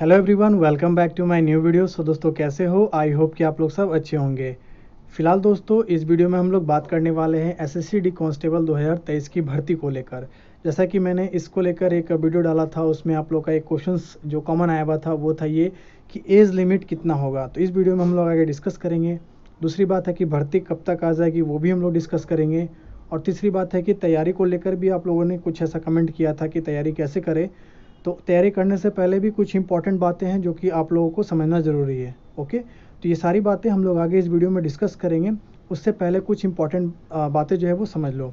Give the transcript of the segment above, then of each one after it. Hello everyone, welcome back to my new video. So दोस्तों, कैसे हो? आई होप कि आप लोग सब अच्छे होंगे। फिलहाल दोस्तों, इस वीडियो में हम लोग बात करने वाले हैं एसएससी डी कांस्टेबल 2023 की भर्ती को लेकर। जैसा कि मैंने इसको लेकर एक वीडियो डाला था, उसमें आप लोग का एक क्वेश्चन जो कॉमन आया हुआ था वो था ये कि एज लिमिट कितना होगा। तो इस वीडियो में हम लोग आगे डिस्कस करेंगे। दूसरी बात है कि भर्ती कब तक आ जाएगी, वो भी हम लोग डिस्कस करेंगे। और तीसरी बात है कि तैयारी को लेकर भी आप लोगों ने कुछ ऐसा कमेंट किया था कि तैयारी कैसे करें। तो तैयारी करने से पहले भी कुछ इंपॉर्टेंट बातें हैं जो कि आप लोगों को समझना ज़रूरी है। ओके, तो ये सारी बातें हम लोग आगे इस वीडियो में डिस्कस करेंगे। उससे पहले कुछ इंपॉर्टेंट बातें जो है वो समझ लो।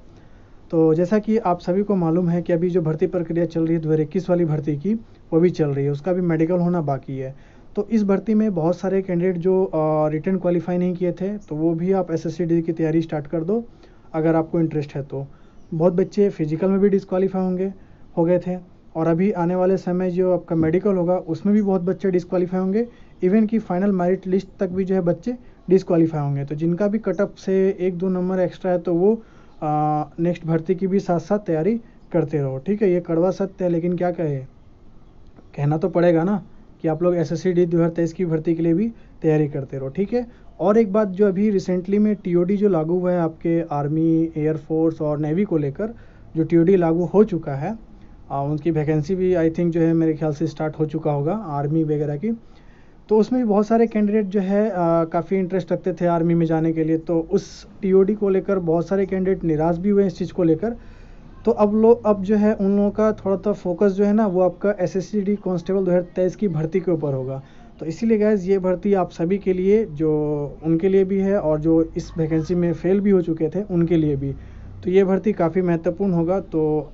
तो जैसा कि आप सभी को मालूम है कि अभी जो भर्ती प्रक्रिया चल रही है 2021 वाली भर्ती की, वो भी चल रही है, उसका भी मेडिकल होना बाकी है। तो इस भर्ती में बहुत सारे कैंडिडेट जो रिटर्न क्वालिफाई नहीं किए थे, तो वो भी आप SSC की तैयारी स्टार्ट कर दो अगर आपको इंटरेस्ट है तो। बहुत बच्चे फिजिकल में भी डिस्क्वालीफाई हो गए थे और अभी आने वाले समय जो आपका मेडिकल होगा उसमें भी बहुत बच्चे डिस्क्वालीफाई होंगे। इवन कि फाइनल मेरिट लिस्ट तक भी जो है बच्चे डिस्क्वालीफाई होंगे। तो जिनका भी कटअप से 1-2 नंबर एक्स्ट्रा है तो वो नेक्स्ट भर्ती की भी साथ साथ तैयारी करते रहो। ठीक है, ये कड़वा सत्य है, लेकिन क्या कहना तो पड़ेगा ना कि आप लोग SSC 2023 की भर्ती के लिए भी तैयारी करते रहो। ठीक है। और एक बात जो अभी रिसेंटली में TOD जो लागू हुआ है आपके आर्मी, एयरफोर्स और नेवी को लेकर, जो TOD लागू हो चुका है, उनकी वैकेंसी भी आई थिंक जो है मेरे ख्याल से स्टार्ट हो चुका होगा आर्मी वगैरह की। तो उसमें भी बहुत सारे कैंडिडेट जो है काफ़ी इंटरेस्ट रखते थे आर्मी में जाने के लिए। तो उस TOD को लेकर बहुत सारे कैंडिडेट निराश भी हुए इस चीज़ को लेकर। तो अब जो है उन लोगों का थोड़ा फोकस जो है ना वो आपका SSC कांस्टेबल 2023 की भर्ती के ऊपर होगा। तो इसीलिए गाइस, ये भर्ती आप सभी के लिए, जो उनके लिए भी है और जो इस वैकेंसी में फेल भी हो चुके थे उनके लिए भी, तो ये भर्ती काफ़ी महत्वपूर्ण होगा। तो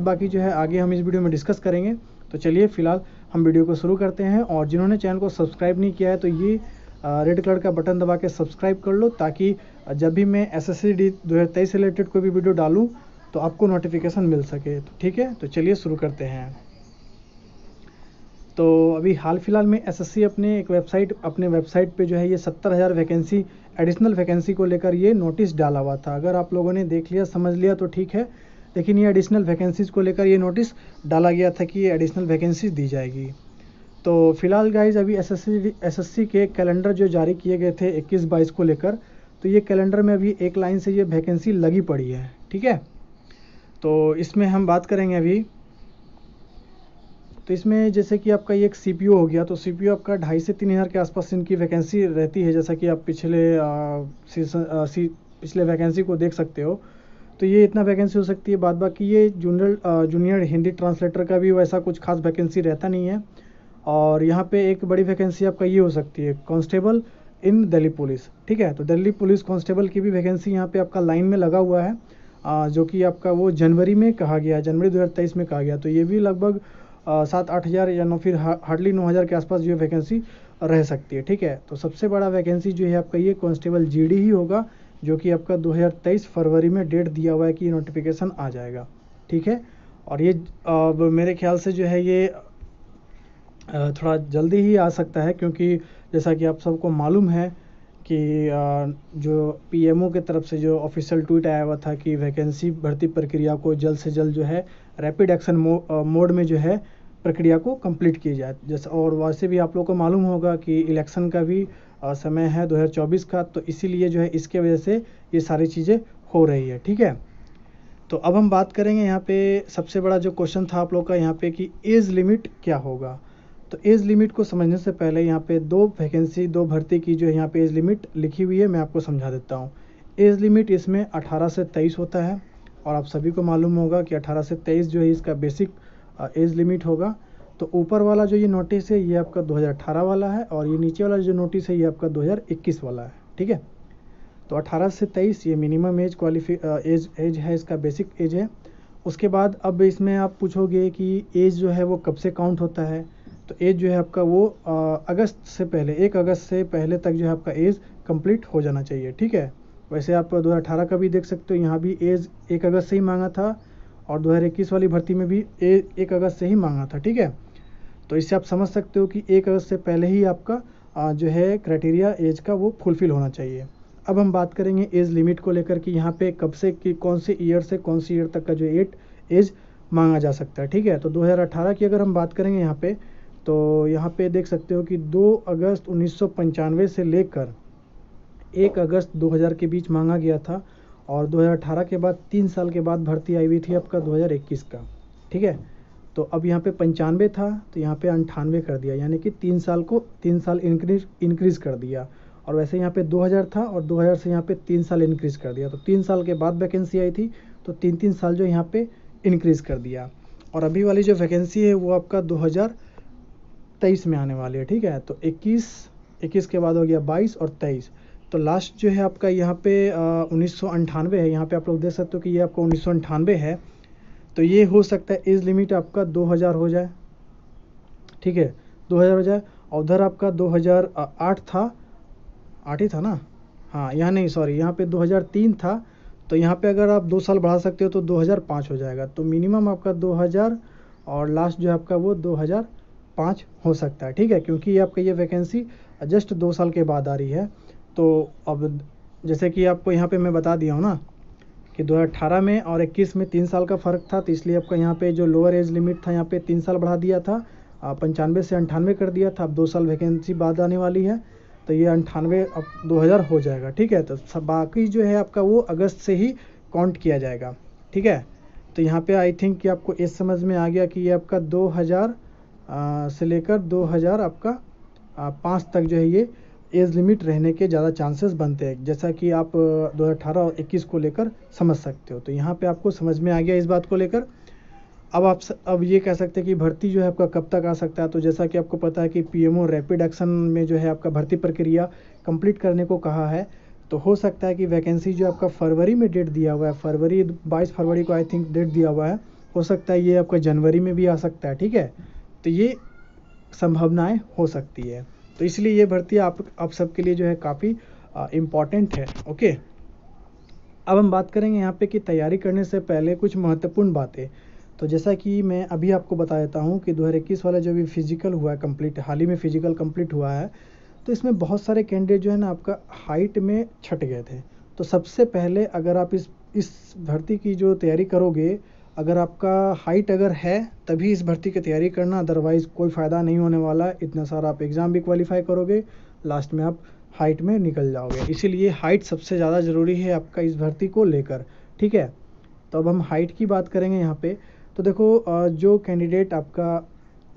बाकी जो है आगे हम इस वीडियो में डिस्कस करेंगे। तो चलिए फिलहाल हम वीडियो को शुरू करते हैं। और जिन्होंने चैनल को सब्सक्राइब नहीं किया है तो ये रेड कलर का बटन दबा के सब्सक्राइब कर लो, ताकि जब भी मैं SSC 2023 से रिलेटेड कोई भी वीडियो डालूँ तो आपको नोटिफिकेशन मिल सके। तो ठीक है, तो चलिए शुरू करते हैं। तो अभी हाल फिलहाल में SSC अपने वेबसाइट पे जो है ये 70,000 वैकेंसी, एडिशनल वैकेंसी को लेकर ये नोटिस डाला हुआ था। अगर आप लोगों ने देख लिया, समझ लिया तो ठीक है, लेकिन ये एडिशनल वैकेंसीज़ को लेकर ये नोटिस डाला गया था कि ये एडिशनल वैकेंसी दी जाएगी। तो फिलहाल गाइज अभी SSC के कैलेंडर जो जारी किए गए थे 21-22 को लेकर, तो ये कैलेंडर में अभी एक लाइन से ये वैकेंसी लगी पड़ी है। ठीक है, तो इसमें हम बात करेंगे अभी। तो इसमें जैसे कि आपका ये एक CPU हो गया, तो CPU आपका 2500 से 3000 के आसपास इनकी वैकेंसी रहती है, जैसा कि आप पिछले वैकेंसी को देख सकते हो। तो ये इतना वैकेंसी हो सकती है। बाद बाकी ये जूनियर हिंदी ट्रांसलेटर का भी वैसा कुछ खास वैकेंसी रहता नहीं है। और यहाँ पे एक बड़ी वैकेंसी आपका ये हो सकती है, कांस्टेबल इन दिल्ली पुलिस। ठीक है, तो दिल्ली पुलिस कांस्टेबल की भी वैकेंसी यहाँ पे आपका लाइन में लगा हुआ है, जो कि आपका वो जनवरी 2023 में कहा गया। तो ये भी लगभग 7-8 हज़ार या फिर हार्डली 9,000 के आसपास जो वैकेंसी रह सकती है। ठीक है, तो सबसे बड़ा वैकेंसी जो है आपका ये कांस्टेबल GD ही होगा, जो कि आपका 2023 फरवरी में डेट दिया हुआ है कि नोटिफिकेशन आ जाएगा। ठीक है, और ये मेरे ख्याल से जो है ये थोड़ा जल्दी ही आ सकता है, क्योंकि जैसा कि आप सबको मालूम है कि जो PMO के तरफ से जो ऑफिशियल ट्वीट आया हुआ था कि वैकेंसी भर्ती प्रक्रिया को जल्द से जल्द जो है रैपिड एक्शन मोड में जो है प्रक्रिया को कंप्लीट की जाए। जैसा और वैसे भी आप लोगों को मालूम होगा कि इलेक्शन का भी समय है 2024 का, तो इसीलिए जो है इसके वजह से ये सारी चीज़ें हो रही है। ठीक है, तो अब हम बात करेंगे यहाँ पे सबसे बड़ा जो क्वेश्चन था आप लोग का यहाँ पे कि एज लिमिट क्या होगा। तो एज लिमिट को समझने से पहले यहाँ पे दो भर्ती की जो यहाँ पे एज लिमिट लिखी हुई है, मैं आपको समझा देता हूँ। एज लिमिट इसमें 18 से 23 होता है, और आप सभी को मालूम होगा कि 18 से 23 जो है इसका बेसिक एज लिमिट होगा। तो ऊपर वाला जो ये नोटिस है ये आपका 2018 वाला है, और ये नीचे वाला जो नोटिस है ये आपका 2021 वाला है। ठीक है, तो 18 से 23 ये मिनिमम एज है, इसका बेसिक एज है। उसके बाद अब इसमें आप पूछोगे कि एज जो है वो कब से काउंट होता है, तो एज जो है आपका वो 1 अगस्त से पहले तक जो है आपका एज कंप्लीट हो जाना चाहिए। ठीक है, वैसे आप 2018 का भी देख सकते हो, यहाँ भी एज 1 अगस्त से ही मांगा था, और 2021 वाली भर्ती में भी 1 अगस्त से ही मांगा था। ठीक है, तो इससे आप समझ सकते हो कि 1 अगस्त से पहले ही आपका जो है क्राइटेरिया एज का वो फुलफिल होना चाहिए। अब हम बात करेंगे एज लिमिट को लेकर कि यहाँ पे कब से कि कौन से कौन सी ईयर तक का जो एज मांगा जा सकता है। ठीक है, तो 2018 की अगर हम बात करेंगे यहाँ पे, तो यहाँ पे देख सकते हो कि 2 अगस्त 1995 से लेकर 1 अगस्त 2000 के बीच मांगा गया था और 2018 के बाद 3 साल के बाद भर्ती आई हुई थी आपका 2021 का, ठीक है। तो अब यहाँ पे 95 था तो यहाँ पे 98 कर दिया, यानी कि 3 साल को 3 साल इंक्रीज़ कर दिया। और वैसे यहाँ पे 2000 था और 2000 से यहाँ पे 3 साल इंक्रीज़ कर दिया। तो 3 साल के बाद वैकेंसी आई थी तो 3-3 साल जो यहाँ पे इंक्रीज़ कर दिया। और अभी वाली जो वैकेंसी है वो आपका 2023 में आने वाली है, ठीक है। तो 21 के बाद हो गया 22 और 23। तो लास्ट जो है आपका यहाँ पे 1998 है। यहाँ पे आप लोग देख सकते हो कि ये आपका 1998 है। तो ये हो सकता है एज लिमिट आपका 2000 हो जाए, ठीक है, 2000 हो जाए। और उधर आपका 2008 था, 8 ही था ना, हाँ, यहाँ नहीं, सॉरी, यहाँ पे 2003 था। तो यहाँ पे अगर आप 2 साल बढ़ा सकते हो तो 2005 हो जाएगा। तो मिनिमम आपका 2000 और लास्ट जो है आपका वो 2005 हो सकता है, ठीक है, क्योंकि ये आपका ये वैकेंसी जस्ट 2 साल के बाद आ रही है। तो अब जैसे कि आपको यहाँ पे मैं बता दिया हूँ ना कि 2018 में और 21 में 3 साल का फ़र्क था, तो इसलिए आपका यहाँ पे जो लोअर एज लिमिट था यहाँ पे 3 साल बढ़ा दिया था, 95 से 98 कर दिया था। अब 2 साल वैकेंसी बाद आने वाली है तो ये 98 अब 2000 हो जाएगा, ठीक है। तो सब बाकी जो है आपका वो अगस्त से ही काउंट किया जाएगा, ठीक है। तो यहाँ पे आई थिंक कि आपको इस समझ में आ गया कि ये आपका 2000 से लेकर 2000 आपका 5 तक जो है ये एज लिमिट रहने के ज़्यादा चांसेस बनते हैं, जैसा कि आप 2018 और 21 को लेकर समझ सकते हो। तो यहाँ पे आपको समझ में आ गया इस बात को लेकर। अब आप ये कह सकते हैं कि भर्ती जो है आपका कब तक आ सकता है। तो जैसा कि आपको पता है कि पीएमओ रैपिड एक्शन में जो है आपका भर्ती प्रक्रिया कंप्लीट करने को कहा है, तो हो सकता है कि वैकेंसी जो आपका फरवरी में डेट दिया हुआ है, 22 फरवरी को आई थिंक डेट दिया हुआ है, हो सकता है ये आपका जनवरी में भी आ सकता है, ठीक है। तो ये संभावनाएँ हो सकती है। तो इसलिए ये भर्ती आप सबके लिए जो है काफ़ी इम्पॉर्टेंट है, ओके। अब हम बात करेंगे यहाँ पे कि तैयारी करने से पहले कुछ महत्वपूर्ण बातें। तो जैसा कि मैं अभी आपको बता देता हूँ कि 2021 वाला जो भी फिजिकल हुआ है कंप्लीट, हाल ही में फिजिकल कंप्लीट हुआ है, तो इसमें बहुत सारे कैंडिडेट जो है ना आपका हाइट में छट गए थे। तो सबसे पहले अगर आप इस भर्ती की जो तैयारी करोगे, अगर आपका हाइट अगर है तभी इस भर्ती की तैयारी करना, अदरवाइज़ कोई फ़ायदा नहीं होने वाला। इतना सारा आप एग्ज़ाम भी क्वालिफाई करोगे, लास्ट में आप हाइट में निकल जाओगे। इसीलिए हाइट सबसे ज़्यादा ज़रूरी है आपका इस भर्ती को लेकर, ठीक है। तो अब हम हाइट की बात करेंगे यहाँ पे। तो देखो, जो कैंडिडेट आपका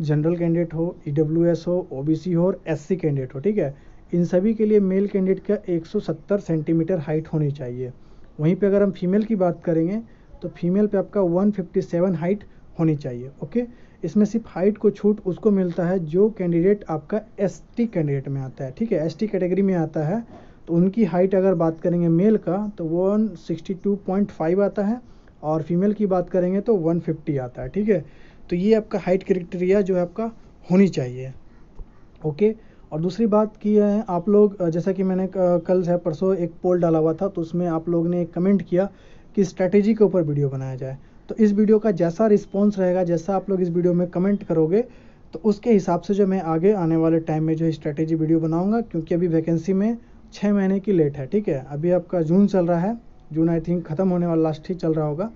जनरल कैंडिडेट हो, EWS हो, OBC हो और SC कैंडिडेट हो, ठीक है, इन सभी के लिए मेल कैंडिडेट का 170 सेंटीमीटर हाइट होनी चाहिए। वहीं पर अगर हम फीमेल की बात करेंगे तो फीमेल पे आपका 157 हाइट होनी चाहिए, ओके। इसमें सिर्फ हाइट को छूट उसको मिलता है जो कैंडिडेट आपका ST कैंडिडेट में आता है, ठीक है, ST कैटेगरी में आता है। तो उनकी हाइट अगर बात करेंगे मेल का तो 162.5 आता है और फीमेल की बात करेंगे तो 150 आता है, ठीक है। तो ये आपका हाइट क्राइटेरिया जो है आपका होनी चाहिए, ओके। और दूसरी बात की है, आप लोग जैसा कि मैंने कल से परसों एक पोल डाला हुआ था, तो उसमें आप लोग ने कमेंट किया कि स्ट्रैटेजी के ऊपर वीडियो बनाया जाए। तो इस वीडियो का जैसा रिस्पॉन्स रहेगा, जैसा आप लोग इस वीडियो में कमेंट करोगे, तो उसके हिसाब से जो मैं आगे आने वाले टाइम में जो है स्ट्रैटेजी वीडियो बनाऊंगा, क्योंकि अभी वैकेंसी में 6 महीने की लेट है, ठीक है। अभी आपका जून चल रहा है, जून आई थिंक ख़त्म होने वाला, लास्ट ही चल रहा होगा।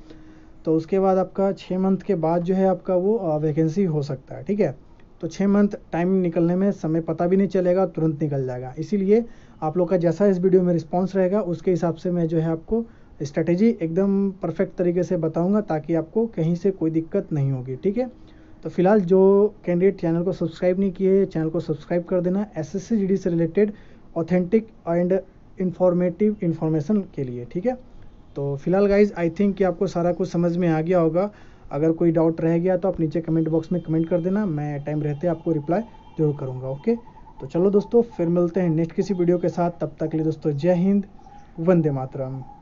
तो उसके बाद आपका 6 मंथ के बाद जो है आपका वो वैकेंसी हो सकता है, ठीक है। तो 6 मंथ टाइम निकलने में समय पता भी नहीं चलेगा, तुरंत निकल जाएगा। इसीलिए आप लोग का जैसा इस वीडियो में रिस्पॉन्स रहेगा उसके हिसाब से मैं जो है आपको स्ट्रैटेजी एकदम परफेक्ट तरीके से बताऊंगा, ताकि आपको कहीं से कोई दिक्कत नहीं होगी, ठीक है। तो फिलहाल जो कैंडिडेट चैनल को सब्सक्राइब नहीं किए, चैनल को सब्सक्राइब कर देना SSC GD से related authentic and informative information के लिए, ठीक है। तो फिलहाल गाइज आई थिंक कि आपको सारा कुछ समझ में आ गया होगा। अगर कोई डाउट रह गया तो आप नीचे कमेंट बॉक्स में कमेंट कर देना, मैं टाइम रहते आपको रिप्लाई जरूर करूँगा, ओके। तो चलो दोस्तों, फिर मिलते हैं नेक्स्ट किसी वीडियो के साथ। तब तक के लिए दोस्तों जय हिंद, वंदे मातरम।